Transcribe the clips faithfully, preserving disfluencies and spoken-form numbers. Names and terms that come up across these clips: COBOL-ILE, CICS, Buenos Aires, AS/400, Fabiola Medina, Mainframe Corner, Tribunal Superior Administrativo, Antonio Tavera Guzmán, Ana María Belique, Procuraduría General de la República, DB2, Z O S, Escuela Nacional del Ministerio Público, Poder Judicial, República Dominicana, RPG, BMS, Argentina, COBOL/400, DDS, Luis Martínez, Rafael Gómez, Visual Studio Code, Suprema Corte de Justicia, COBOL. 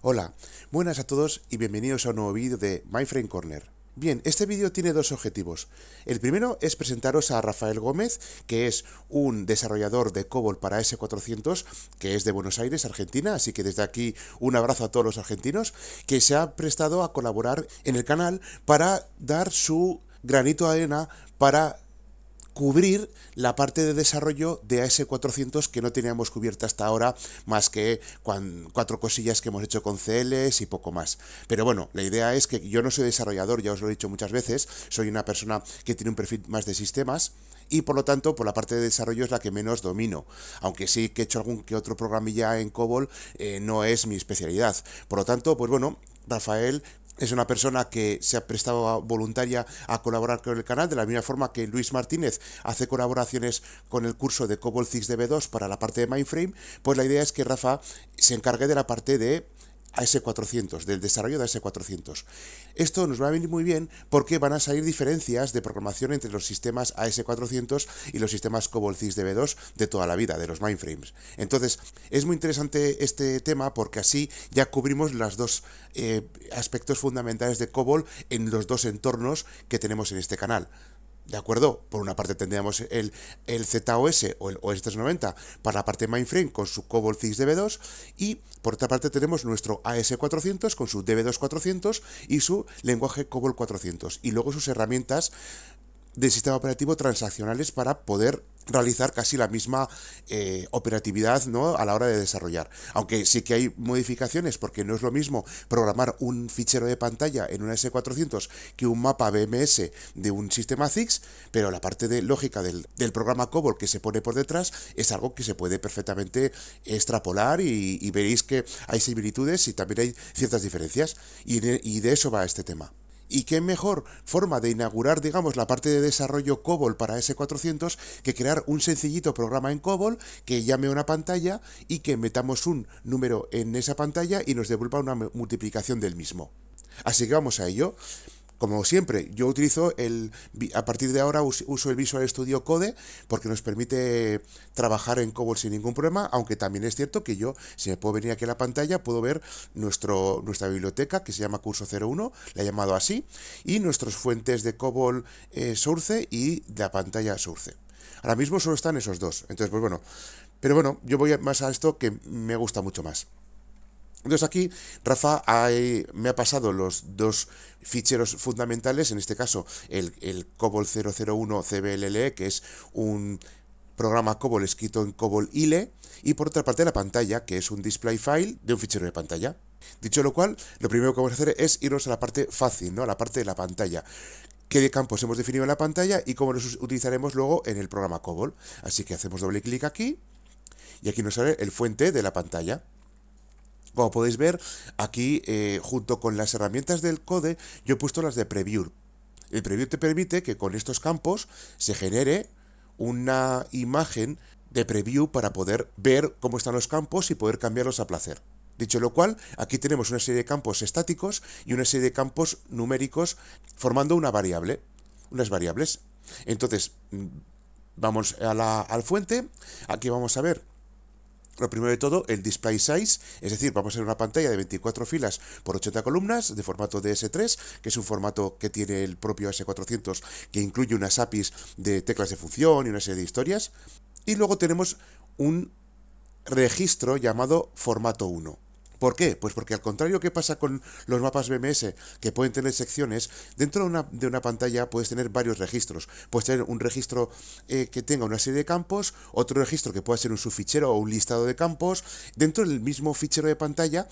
Hola, buenas a todos y bienvenidos a un nuevo vídeo de Mainframe Corner. Bien, este vídeo tiene dos objetivos. El primero es presentaros a Rafael Gómez, que es un desarrollador de COBOL para A S cuatrocientos, que es de Buenos Aires, Argentina, así que desde aquí un abrazo a todos los argentinos, que se ha prestado a colaborar en el canal para dar su granito de arena para cubrir la parte de desarrollo de A S cuatrocientos que no teníamos cubierta hasta ahora, más que cuatro cosillas que hemos hecho con C Ls y poco más. Pero bueno, la idea es que yo no soy desarrollador, ya os lo he dicho muchas veces, soy una persona que tiene un perfil más de sistemas y por lo tanto por la parte de desarrollo es la que menos domino, aunque sí que he hecho algún que otro programilla en COBOL, eh, no es mi especialidad. Por lo tanto, pues bueno, Rafael es una persona que se ha prestado voluntaria a colaborar con el canal, de la misma forma que Luis Martínez hace colaboraciones con el curso de COBOL C I C S D B dos para la parte de Mainframe, pues la idea es que Rafa se encargue de la parte de A S cuatrocientos, del desarrollo de A S cuatrocientos. Esto nos va a venir muy bien porque van a salir diferencias de programación entre los sistemas A S cuatrocientos y los sistemas COBOL C I S D B dos de toda la vida, de los mainframes. Entonces, es muy interesante este tema porque así ya cubrimos los dos eh, aspectos fundamentales de COBOL en los dos entornos que tenemos en este canal. ¿De acuerdo? Por una parte tendríamos el, el Z O S o el O S trescientos noventa para la parte mainframe con su COBOL C I S D B dos y por otra parte tenemos nuestro A S cuatrocientos con su D B dos cuatrocientos y su lenguaje COBOL cuatrocientos y luego sus herramientas de sistema operativo transaccionales para poder realizar casi la misma eh, operatividad, ¿no?, a la hora de desarrollar. Aunque sí que hay modificaciones, porque no es lo mismo programar un fichero de pantalla en un A S cuatrocientos que un mapa B M S de un sistema C I C S, pero la parte de lógica del, del programa COBOL que se pone por detrás es algo que se puede perfectamente extrapolar y, y veréis que hay similitudes y también hay ciertas diferencias y de, y de eso va este tema. Y qué mejor forma de inaugurar, digamos, la parte de desarrollo COBOL para A S cuatrocientos que crear un sencillito programa en COBOL que llame a una pantalla y que metamos un número en esa pantalla y nos devuelva una multiplicación del mismo. Así que vamos a ello. Como siempre, yo utilizo el, a partir de ahora uso el Visual Studio Code porque nos permite trabajar en COBOL sin ningún problema, aunque también es cierto que yo, si me puedo venir aquí a la pantalla, puedo ver nuestro, nuestra biblioteca que se llama Curso cero uno, la he llamado así, y nuestras fuentes de COBOL eh, Source y de la pantalla Source. Ahora mismo solo están esos dos, entonces pues bueno, pero bueno, yo voy más a esto que me gusta mucho más. Entonces aquí Rafa ha, me ha pasado los dos ficheros fundamentales, en este caso el, el COBOL cero cero uno C B L L E, que es un programa COBOL escrito en COBOL I L E, y por otra parte la pantalla, que es un display file de un fichero de pantalla. Dicho lo cual, lo primero que vamos a hacer es irnos a la parte fácil, ¿no?, a la parte de la pantalla. Qué campos hemos definido en la pantalla y cómo los utilizaremos luego en el programa COBOL. Así que hacemos doble clic aquí, y aquí nos sale el fuente de la pantalla. Como podéis ver, aquí eh, junto con las herramientas del code, yo he puesto las de Preview. El Preview te permite que con estos campos se genere una imagen de Preview para poder ver cómo están los campos y poder cambiarlos a placer. Dicho lo cual, aquí tenemos una serie de campos estáticos y una serie de campos numéricos formando una variable, unas variables. Entonces, vamos a la, al fuente, aquí vamos a ver. Lo primero de todo, el display size, es decir, vamos a ver una pantalla de veinticuatro filas por ochenta columnas de formato D S tres, que es un formato que tiene el propio A S cuatrocientos, que incluye unas A P Is de teclas de función y una serie de historias. Y luego tenemos un registro llamado formato uno. ¿Por qué? Pues porque al contrario que pasa con los mapas B M S, que pueden tener secciones, dentro de una, de una pantalla puedes tener varios registros. Puedes tener un registro eh, que tenga una serie de campos, otro registro que pueda ser un subfichero o un listado de campos, dentro del mismo fichero de pantalla,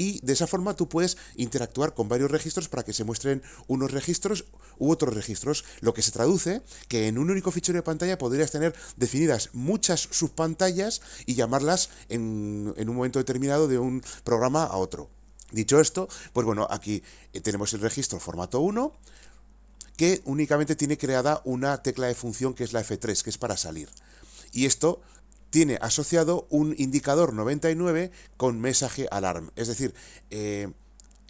y de esa forma tú puedes interactuar con varios registros para que se muestren unos registros u otros registros, lo que se traduce que en un único fichero de pantalla podrías tener definidas muchas subpantallas y llamarlas en, en un momento determinado de un programa a otro. Dicho esto, pues bueno, aquí tenemos el registro formato uno, que únicamente tiene creada una tecla de función que es la F tres, que es para salir. Y esto tiene asociado un indicador noventa y nueve con mensaje alarm. Es decir, eh,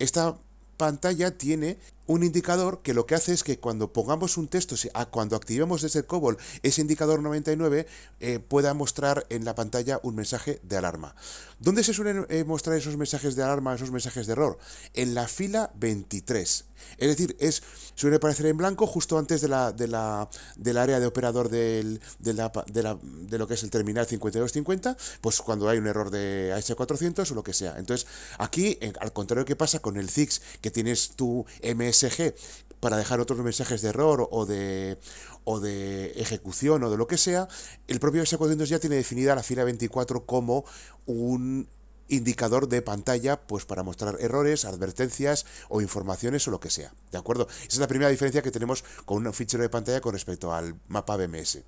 esta pantalla tiene un indicador que lo que hace es que cuando pongamos un texto, cuando activemos desde el COBOL ese indicador noventa y nueve, eh, pueda mostrar en la pantalla un mensaje de alarma. ¿Dónde se suelen eh, mostrar esos mensajes de alarma, esos mensajes de error? En la fila veintitrés. Es decir, es, suele aparecer en blanco justo antes de la, de la, del área de operador del, de, la, de, la, de lo que es el terminal cincuenta y dos cincuenta, pues cuando hay un error de A S cuatrocientos o lo que sea. Entonces, aquí, en, al contrario que pasa con el C I C S, que tienes tu M S G para dejar otros mensajes de error o de, o de ejecución o de lo que sea, el propio A S cuatrocientos ya tiene definida la fila veinticuatro como un indicador de pantalla, pues para mostrar errores, advertencias o informaciones o lo que sea, ¿de acuerdo? Esa es la primera diferencia que tenemos con un fichero de pantalla con respecto al mapa B M S.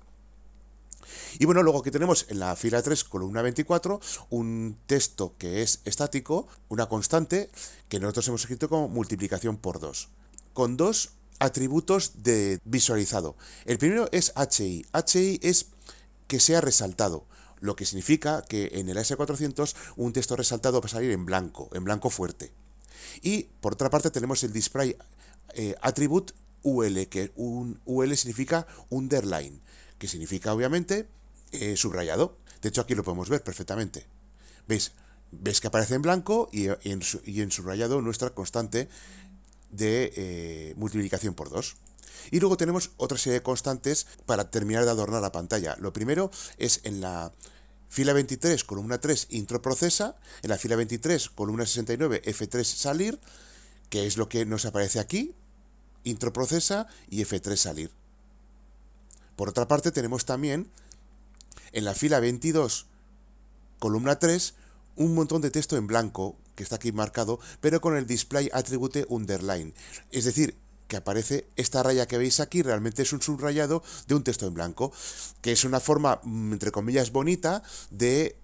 Y bueno, luego aquí tenemos en la fila tres, columna veinticuatro, un texto que es estático, una constante, que nosotros hemos escrito como multiplicación por dos, con dos atributos de visualizado. El primero es H I. H I es que sea resaltado, lo que significa que en el A S cuatrocientos un texto resaltado va a salir en blanco, en blanco fuerte. Y por otra parte tenemos el display eh, attribute U L, que un U L significa underline, que significa obviamente eh, subrayado. De hecho aquí lo podemos ver perfectamente. ¿Veis? ¿Ves que aparece en blanco y en, y en subrayado nuestra constante de eh, multiplicación por dos? Y luego tenemos otra serie de constantes para terminar de adornar la pantalla. Lo primero es en la fila veintitrés, columna tres, intro procesa, en la fila veintitrés, columna sesenta y nueve, F tres salir, que es lo que nos aparece aquí, intro procesa y F tres salir. Por otra parte tenemos también en la fila veintidós, columna tres, un montón de texto en blanco, que está aquí marcado, pero con el display attribute underline, es decir, que aparece esta raya que veis aquí, realmente es un subrayado de un texto en blanco, que es una forma, entre comillas, bonita de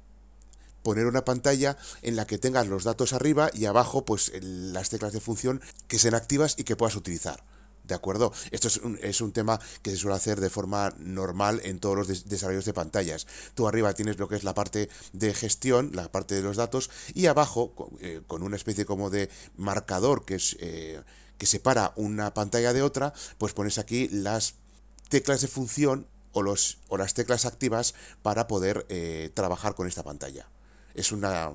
poner una pantalla en la que tengas los datos arriba y abajo pues las teclas de función que sean activas y que puedas utilizar, ¿de acuerdo? Esto es un, es un tema que se suele hacer de forma normal en todos los des desarrollos de pantallas. Tú arriba tienes lo que es la parte de gestión, la parte de los datos, y abajo, con, eh, con una especie como de marcador que es... Eh, que separa una pantalla de otra, pues pones aquí las teclas de función o, los, o las teclas activas para poder eh, trabajar con esta pantalla. Es una,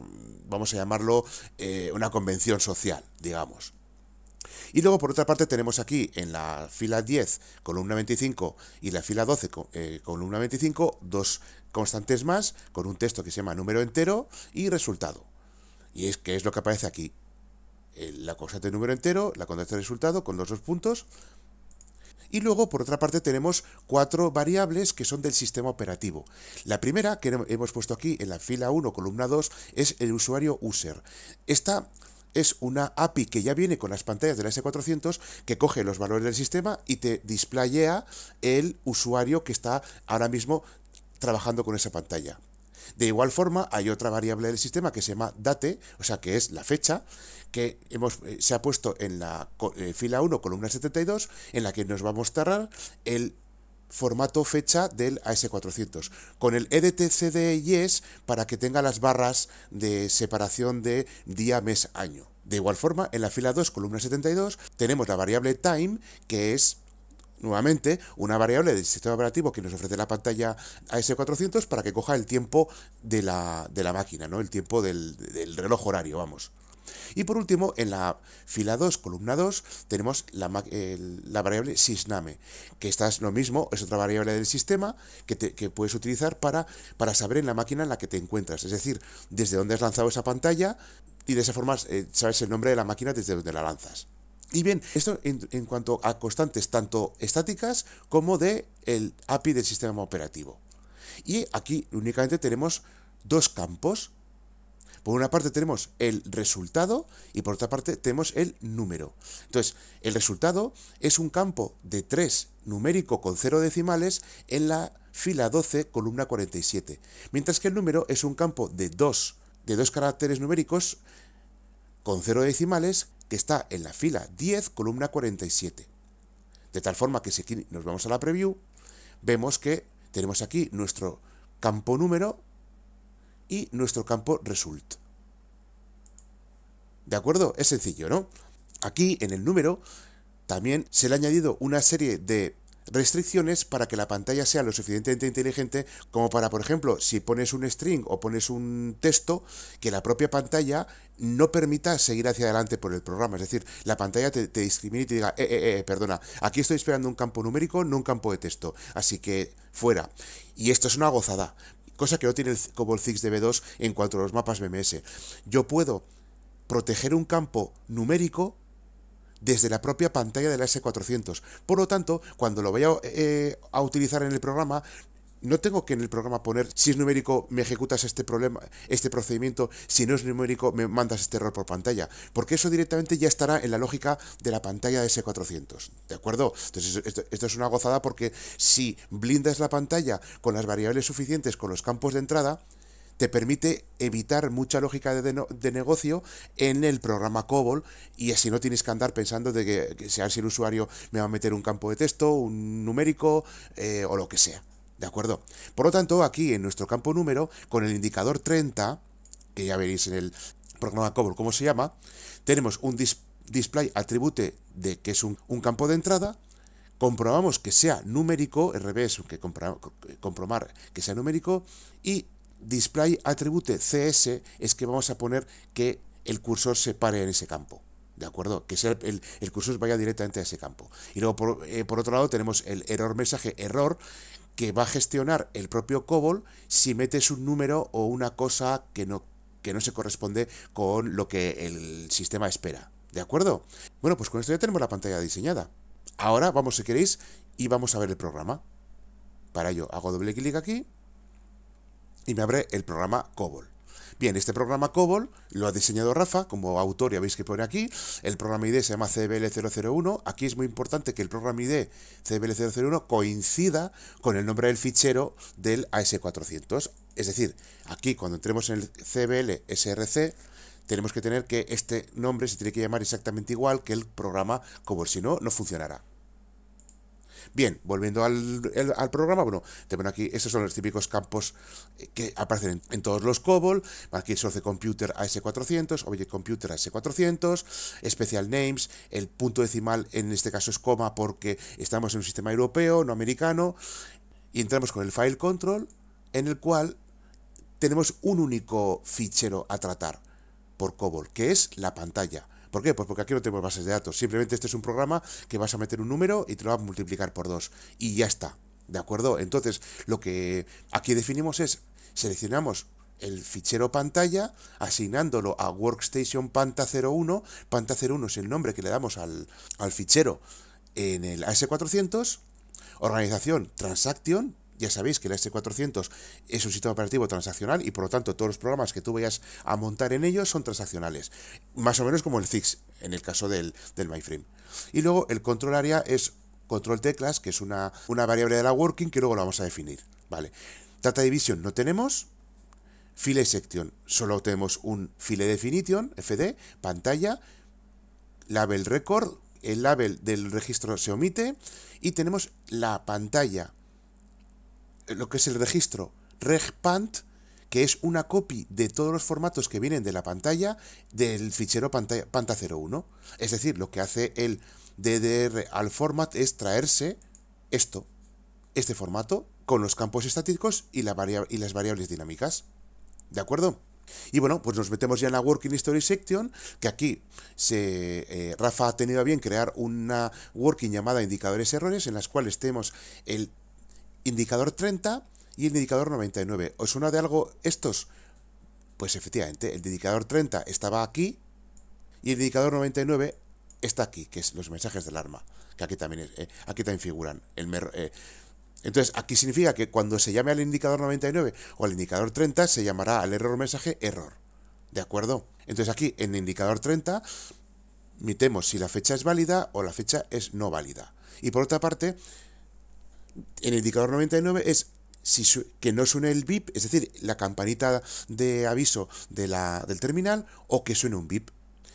vamos a llamarlo, eh, una convención social, digamos. Y luego, por otra parte, tenemos aquí en la fila diez, columna veinticinco, y la fila doce, eh, columna veinticinco, dos constantes más, con un texto que se llama número entero y resultado. Y es que es lo que aparece aquí. La constante de número entero, la constante de resultado con los dos puntos. Y luego, por otra parte, tenemos cuatro variables que son del sistema operativo. La primera, que hemos puesto aquí en la fila uno, columna dos, es el usuario user. Esta es una A P I que ya viene con las pantallas de la A S cuatrocientos, que coge los valores del sistema y te displayea el usuario que está ahora mismo trabajando con esa pantalla. De igual forma, hay otra variable del sistema que se llama date, o sea, que es la fecha, que hemos, se ha puesto en la eh, fila uno, columna setenta y dos, en la que nos va a mostrar el formato fecha del A S cuatrocientos, con el E D T C D I E S para que tenga las barras de separación de día, mes, año. De igual forma, en la fila dos, columna setenta y dos, tenemos la variable time, que es... nuevamente, una variable del sistema operativo que nos ofrece la pantalla A S cuatrocientos para que coja el tiempo de la, de la máquina, ¿no? El tiempo del, del reloj horario, vamos. Y por último, en la fila dos, columna dos, tenemos la, el, la variable sysname, que esta es lo mismo, es otra variable del sistema que, te, que puedes utilizar para, para saber en la máquina en la que te encuentras, es decir, desde dónde has lanzado esa pantalla y de esa forma eh, sabes el nombre de la máquina desde donde la lanzas. Y bien, esto en, en cuanto a constantes tanto estáticas como de el A P I del sistema operativo. Y aquí únicamente tenemos dos campos. Por una parte tenemos el resultado y por otra parte tenemos el número. Entonces, el resultado es un campo de tres numérico con cero decimales en la fila doce, columna cuarenta y siete. Mientras que el número es un campo de dos, de dos caracteres numéricos con cero decimales, que está en la fila diez, columna cuarenta y siete. De tal forma que si aquí nos vamos a la preview, vemos que tenemos aquí nuestro campo número y nuestro campo result. ¿De acuerdo? Es sencillo, ¿no? Aquí en el número También se le ha añadido una serie de restricciones para que la pantalla sea lo suficientemente inteligente como para, por ejemplo, si pones un string o pones un texto, que la propia pantalla no permita seguir hacia adelante por el programa. Es decir, la pantalla te, te discrimina y te diga, eh, eh, eh, perdona, aquí estoy esperando un campo numérico, no un campo de texto, así que fuera. Y esto es una gozada, cosa que no tiene el COBOL C I C S D B dos en cuanto a los mapas B M S. Yo puedo proteger un campo numérico desde la propia pantalla del A S cuatrocientos. Por lo tanto, cuando lo vaya eh, a utilizar en el programa, no tengo que en el programa poner, si es numérico me ejecutas este problema, este procedimiento, si no es numérico me mandas este error por pantalla, porque eso directamente ya estará en la lógica de la pantalla de A S cuatrocientos, ¿de acuerdo? Entonces esto, esto es una gozada, porque si blindas la pantalla con las variables suficientes, con los campos de entrada, te permite evitar mucha lógica de, de, de negocio en el programa COBOL, y así no tienes que andar pensando de que, que sea si el usuario me va a meter un campo de texto, un numérico eh, o lo que sea, ¿de acuerdo? Por lo tanto, aquí en nuestro campo número, con el indicador treinta, que ya veréis en el programa COBOL cómo se llama, tenemos un dis, display attribute de que es un, un campo de entrada. Comprobamos que sea numérico, R B S, que compra, comprobar que sea numérico, y display attribute C S es que vamos a poner que el cursor se pare en ese campo, ¿de acuerdo? Que sea el, el cursor vaya directamente a ese campo. Y luego, por, eh, por otro lado, tenemos el error mensaje error, que va a gestionar el propio COBOL si metes un número o una cosa que no, que no se corresponde con lo que el sistema espera, ¿de acuerdo? Bueno, pues con esto ya tenemos la pantalla diseñada. Ahora vamos, si queréis, y vamos a ver el programa. Para ello hago doble clic aquí y me abre el programa COBOL. Bien, este programa COBOL lo ha diseñado Rafa como autor, ya veis que pone aquí. El programa I D se llama C B L cero cero uno. Aquí es muy importante que el programa I D C B L cero cero uno coincida con el nombre del fichero del A S cuatrocientos. Es decir, aquí cuando entremos en el C B L S R C, tenemos que tener que este nombre se tiene que llamar exactamente igual que el programa COBOL, si no, no funcionará. Bien, volviendo al, el, al programa, bueno, te ponen aquí, estos son los típicos campos que aparecen en, en todos los COBOL. Aquí source computer A S cuatrocientos, object computer A S cuatrocientos, special names, el punto decimal en este caso es coma porque estamos en un sistema europeo, no americano, y entramos con el file control, en el cual tenemos un único fichero a tratar por COBOL, que es la pantalla. ¿Por qué? Pues porque aquí no tenemos bases de datos. Simplemente este es un programa que vas a meter un número y te lo va a multiplicar por dos. Y ya está, ¿de acuerdo? Entonces, lo que aquí definimos es, seleccionamos el fichero pantalla, asignándolo a workstation panta cero uno. panta cero uno es el nombre que le damos al, al fichero en el A S cuatrocientos. Organización, transaction. Ya sabéis que el A S cuatrocientos es un sistema operativo transaccional y por lo tanto todos los programas que tú vayas a montar en ellos son transaccionales. Más o menos como el C I C S en el caso del, del Mainframe. Y luego el control área es control teclas, que es una, una variable de la working que luego la vamos a definir. Vale. Data division no tenemos. File section solo tenemos un file definition, F D, pantalla, label record, el label del registro se omite y tenemos la pantalla, lo que es el registro regpant, que es una copy de todos los formatos que vienen de la pantalla del fichero panta cero uno. Es decir, lo que hace el D D R al format es traerse esto, este formato, con los campos estáticos y, la variable, y las variables dinámicas. ¿De acuerdo? Y bueno, pues nos metemos ya en la Working History Section, que aquí se, eh, Rafa ha tenido a bien crear una working llamada indicadores errores, en las cuales tenemos el indicador treinta y el indicador noventa y nueve. ¿Os suena de algo estos? Pues efectivamente, el indicador treinta estaba aquí y el indicador noventa y nueve está aquí, que es los mensajes de alarma, que aquí también, eh, aquí también figuran. El mer, eh. Entonces, aquí significa que cuando se llame al indicador noventa y nueve o al indicador treinta, se llamará al error mensaje error. ¿De acuerdo? Entonces aquí, en el indicador treinta, metemos si la fecha es válida o la fecha es no válida. Y por otra parte, en el indicador noventa y nueve es si su que no suene el bip, es decir, la campanita de aviso de la, del terminal, o que suene un bip.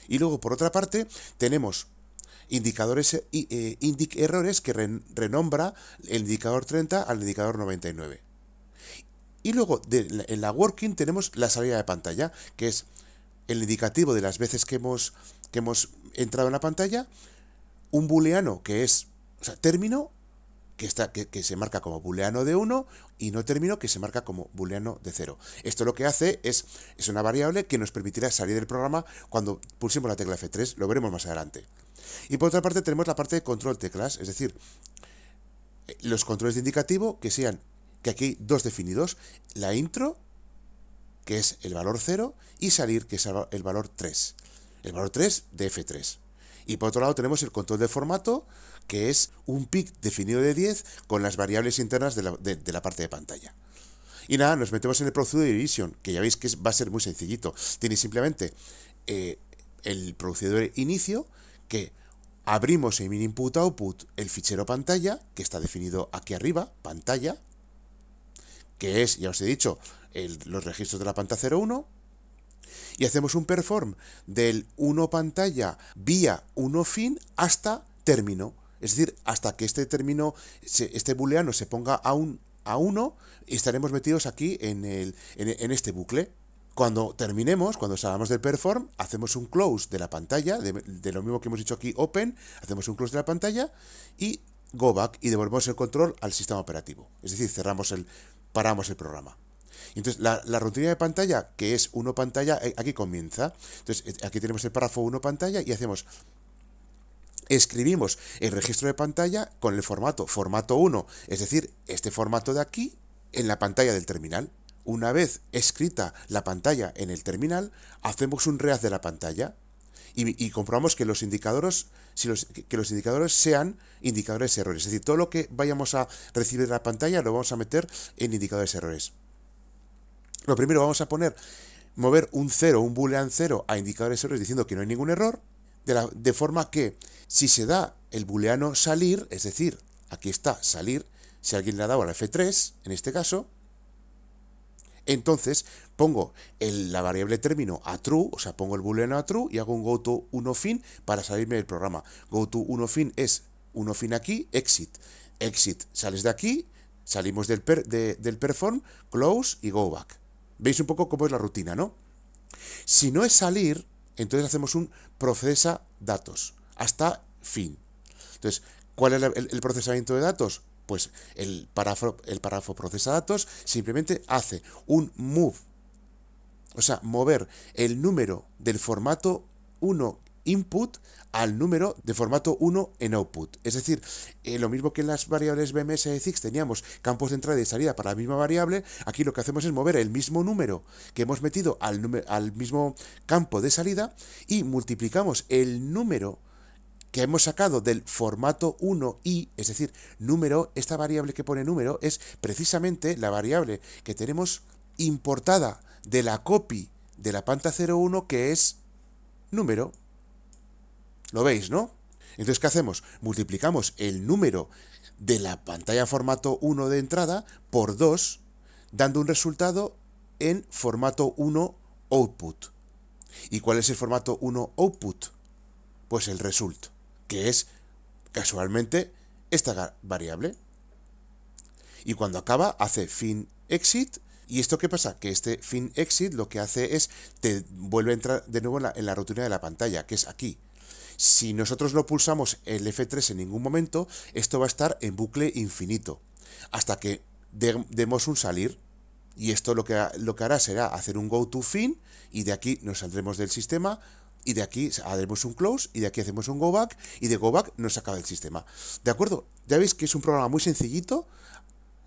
Y luego, por otra parte, tenemos indicadores eh, indic errores que re renombra el indicador treinta al indicador noventa y nueve. Y luego, de, en la working, tenemos la salida de pantalla, que es el indicativo de las veces que hemos, que hemos entrado en la pantalla, un booleano que es, o sea, término que, está, que, que se marca como booleano de uno y no término que se marca como booleano de cero. Esto lo que hace es, es una variable que nos permitirá salir del programa cuando pulsemos la tecla F tres, lo veremos más adelante. Y por otra parte tenemos la parte de control teclas, es decir, los controles de indicativo que sean, que aquí hay dos definidos, la intro, que es el valor cero, y salir, que es el valor tres, el valor tres de F tres. Y por otro lado tenemos el control de formato, que es un pic definido de diez con las variables internas de la, de, de la parte de pantalla. Y nada, nos metemos en el Procedure Initiation, que ya veis que es, va a ser muy sencillito. Tiene simplemente eh, el Procedure Inicio, que abrimos en Input-Output el fichero pantalla, que está definido aquí arriba, pantalla, que es, ya os he dicho, el, los registros de la pantalla cero uno, y hacemos un perform del uno pantalla vía uno fin hasta término, es decir, hasta que este término, este booleano se ponga a un a uno, y estaremos metidos aquí en, el, en, en este bucle. Cuando terminemos, cuando salgamos del perform, hacemos un close de la pantalla, de, de lo mismo que hemos hecho aquí, open, hacemos un close de la pantalla y go back, y devolvemos el control al sistema operativo, es decir, cerramos el, paramos el programa. Entonces, la, la rutina de pantalla, que es uno pantalla, aquí comienza. Entonces, aquí tenemos el párrafo uno pantalla y hacemos, escribimos el registro de pantalla con el formato, formato uno, es decir, este formato de aquí, en la pantalla del terminal. Una vez escrita la pantalla en el terminal, hacemos un read de la pantalla y, y comprobamos que los indicadores, si los, que los indicadores sean indicadores errores. Es decir, todo lo que vayamos a recibir de la pantalla lo vamos a meter en indicadores errores. Lo primero vamos a poner, mover un cero, un boolean cero a indicadores errores diciendo que no hay ningún error, de, la, de forma que si se da el booleano salir, es decir, aquí está salir, si alguien le ha dado a la F tres, en este caso, entonces pongo el, la variable término a true, o sea, pongo el booleano a true y hago un goto uno fin para salirme del programa. Goto uno fin es uno fin aquí, exit, exit, sales de aquí, salimos del, per, de, del perform, close y go back. Veis un poco cómo es la rutina, ¿no? Si no es salir, entonces hacemos un procesa datos hasta fin. Entonces, ¿cuál es el, el procesamiento de datos? Pues el párrafo, el párrafo procesa datos simplemente hace un move, o sea, mover el número del formato uno input al número de formato uno en output. Es decir, eh, lo mismo que en las variables B M S y C I C S teníamos campos de entrada y salida para la misma variable, aquí lo que hacemos es mover el mismo número que hemos metido al, al mismo campo de salida y multiplicamos el número que hemos sacado del formato uno i, es decir, número, esta variable que pone número es precisamente la variable que tenemos importada de la copy de la panta cero uno, que es número. ¿Lo veis, no? Entonces, ¿qué hacemos? Multiplicamos el número de la pantalla formato uno de entrada por dos, dando un resultado en formato uno output. ¿Y cuál es el formato uno output? Pues el result, que es, casualmente, esta variable. Y cuando acaba, hace fin exit. ¿Y esto qué pasa? Que este fin exit lo que hace es, te vuelve a entrar de nuevo en la, en la rutina de la pantalla, que es aquí. Si nosotros no pulsamos el F tres en ningún momento, esto va a estar en bucle infinito, hasta que de, demos un salir, y esto lo que, lo que hará será hacer un go to fin, y de aquí nos saldremos del sistema, y de aquí haremos un close, y de aquí hacemos un go back, y de go back nos acaba el sistema. ¿De acuerdo? Ya veis que es un programa muy sencillito,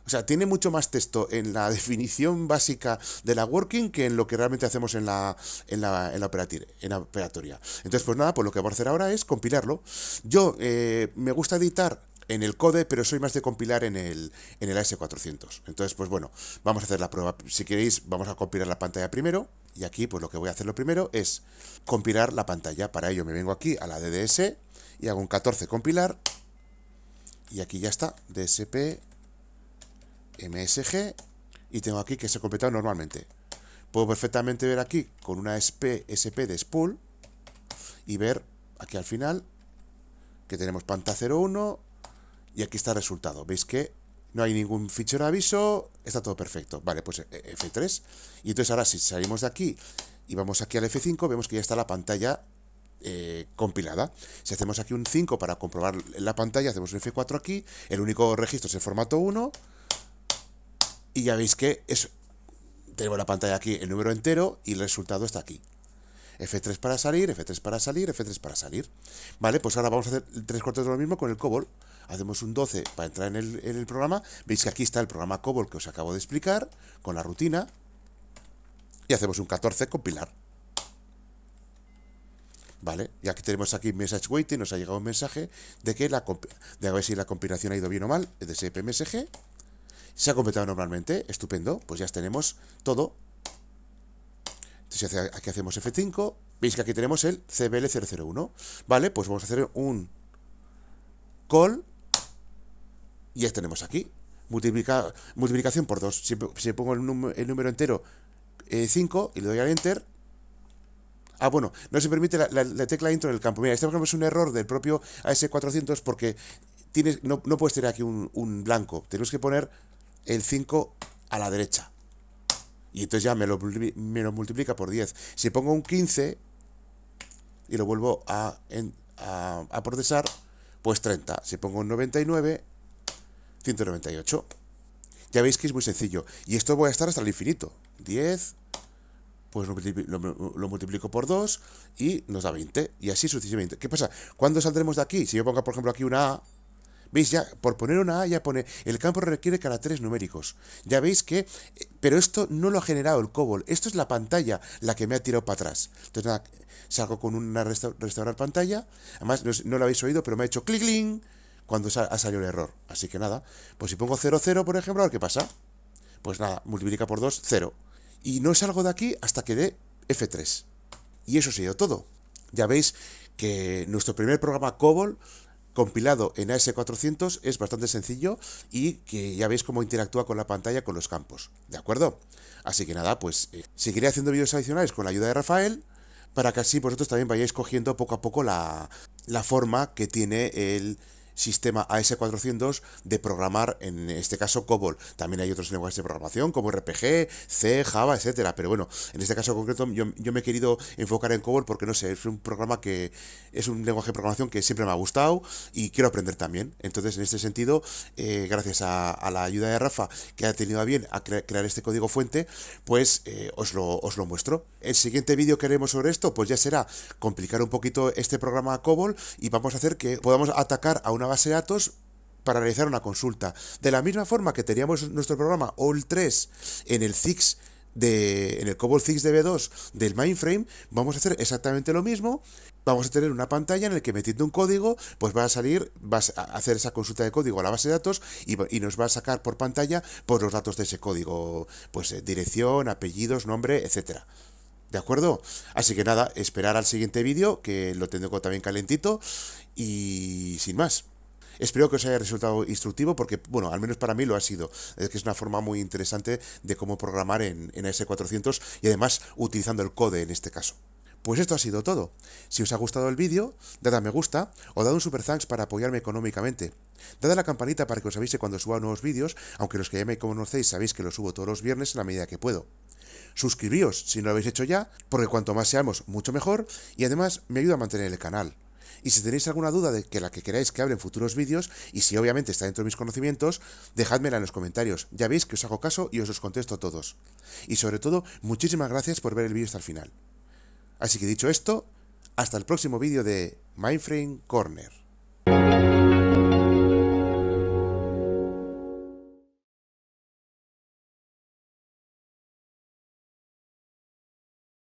o sea, tiene mucho más texto en la definición básica de la working que en lo que realmente hacemos en la, en la, en la, operativa, en la operatoria. Entonces, pues nada, pues lo que voy a hacer ahora es compilarlo. Yo eh, me gusta editar en el code, pero soy más de compilar en el, en el A S cuatrocientos. Entonces, pues bueno, vamos a hacer la prueba. Si queréis, vamos a compilar la pantalla primero. Y aquí, pues lo que voy a hacer lo primero es compilar la pantalla. Para ello me vengo aquí a la D D S y hago un catorce compilar. Y aquí ya está, D S P... M S G, y tengo aquí que se ha completado normalmente. Puedo perfectamente ver aquí con una S P, S P de spool y ver aquí al final que tenemos panta cero uno y aquí está el resultado. Veis que no hay ningún fichero de aviso, está todo perfecto. Vale, pues F tres. Y entonces ahora si salimos de aquí y vamos aquí al F cinco, vemos que ya está la pantalla eh, compilada. Si hacemos aquí un cinco para comprobar la pantalla, hacemos un F cuatro aquí, el único registro es el formato uno, y ya veis que es, tenemos la pantalla aquí, el número entero, y el resultado está aquí. F tres para salir, F tres para salir, F tres para salir. Vale, pues ahora vamos a hacer tres cuartos de lo mismo con el COBOL. Hacemos un doce para entrar en el, en el programa. Veis que aquí está el programa COBOL que os acabo de explicar, con la rutina. Y hacemos un catorce, compilar. Vale, y aquí tenemos aquí message waiting, nos ha llegado un mensaje de que la, de a ver si la compilación ha ido bien o mal, de S P M S G. Se ha completado normalmente, estupendo, pues ya tenemos todo. Entonces aquí hacemos F cinco, veis que aquí tenemos el C B L cero cero uno. Vale, pues vamos a hacer un call y ya tenemos aquí. Multiplica, multiplicación por dos. Si, si pongo el, num, el número entero cinco eh, y le doy al enter. Ah, bueno, no se permite la, la, la tecla intro en el campo. Mira, este por ejemplo es un error del propio A S cuatrocientos porque tienes, no, no puedes tener aquí un, un blanco. Tenemos que poner el cinco a la derecha. Y entonces ya me lo, me lo multiplica por diez. Si pongo un quince y lo vuelvo a, en, a, a procesar, pues treinta. Si pongo un noventa y nueve, ciento noventa y ocho. Ya veis que es muy sencillo. Y esto voy a estar hasta el infinito. diez, pues lo, lo, lo multiplico por dos y nos da veinte. Y así sucesivamente. ¿Qué pasa? ¿Cuándo saldremos de aquí? Si yo pongo, por ejemplo, aquí una A. ¿Veis? Ya, por poner una A ya pone, el campo requiere caracteres numéricos. Ya veis que, pero esto no lo ha generado el COBOL. Esto es la pantalla la que me ha tirado para atrás. Entonces nada, salgo con una resta, restaurar pantalla. Además, no, no lo habéis oído, pero me ha hecho clic, clic, cuando sal, ha salido el error. Así que nada, pues si pongo cero cero, por ejemplo, a ver qué pasa. Pues nada, multiplica por dos, cero. Y no salgo de aquí hasta que dé F tres. Y eso ha sido todo. Ya veis que nuestro primer programa COBOL compilado en A S cuatrocientos es bastante sencillo y que ya veis cómo interactúa con la pantalla, con los campos, ¿de acuerdo? Así que nada, pues eh, seguiré haciendo vídeos adicionales con la ayuda de Rafael para que así vosotros también vayáis cogiendo poco a poco la, la forma que tiene el sistema A S cuatrocientos de programar, en este caso COBOL. También hay otros lenguajes de programación como R P G, C, Java, etcétera. Pero bueno, en este caso concreto yo, yo me he querido enfocar en COBOL porque no sé, es un programa que es un lenguaje de programación que siempre me ha gustado y quiero aprender también. Entonces, en este sentido, eh, gracias a, a la ayuda de Rafa, que ha tenido a bien a cre crear este código fuente, pues eh, os, lo, os lo muestro. El siguiente vídeo que haremos sobre esto, pues ya será complicar un poquito este programa COBOL y vamos a hacer que podamos atacar a una base de datos para realizar una consulta. De la misma forma que teníamos nuestro programa O S tres en el C I C S de, en el COBOL C I C S D B dos del Mainframe, vamos a hacer exactamente lo mismo. Vamos a tener una pantalla en la que metiendo un código, pues va a salir, vas a hacer esa consulta de código a la base de datos y, y nos va a sacar por pantalla por los datos de ese código, pues eh, dirección, apellidos, nombre, etcétera. ¿De acuerdo? Así que nada, esperar al siguiente vídeo, que lo tengo también calentito, y sin más. Espero que os haya resultado instructivo porque, bueno, al menos para mí lo ha sido. Es que es una forma muy interesante de cómo programar en, en A S cuatrocientos y además utilizando el code en este caso. Pues esto ha sido todo. Si os ha gustado el vídeo, dad a me gusta o dad un super thanks para apoyarme económicamente. Dad a la campanita para que os avise cuando suba nuevos vídeos, aunque los que ya me conocéis sabéis que los subo todos los viernes en la medida que puedo. Suscribíos si no lo habéis hecho ya, porque cuanto más seamos, mucho mejor, y además me ayuda a mantener el canal. Y si tenéis alguna duda de que la que queráis que hable en futuros vídeos, y si obviamente está dentro de mis conocimientos, dejádmela en los comentarios. Ya veis que os hago caso y os los contesto todos. Y sobre todo, muchísimas gracias por ver el vídeo hasta el final. Así que dicho esto, hasta el próximo vídeo de Mainframe Corner.